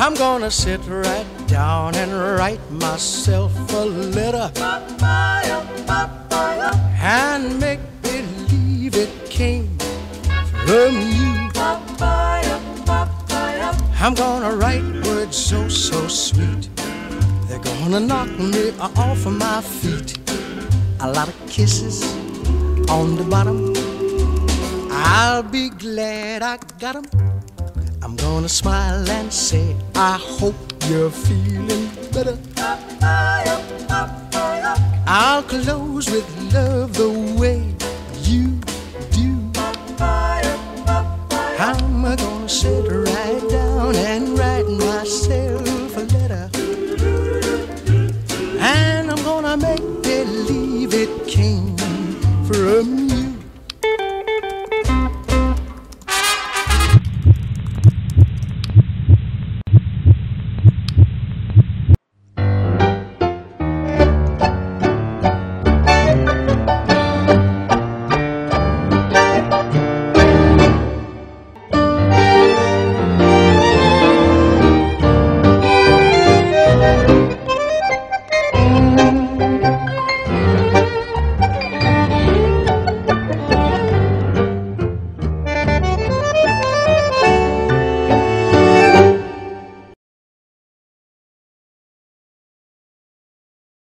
I'm gonna sit right down and write myself a letter and make believe it came from you. I'm gonna write words so sweet, they're gonna knock me off of my feet. A lot of kisses on the bottom, I'll be glad I got 'em. I'm gonna smile and say, I hope you're feeling better. I'll close with love the way you do. I'm gonna sit right down and write myself a letter, and I'm gonna make believe it came from you.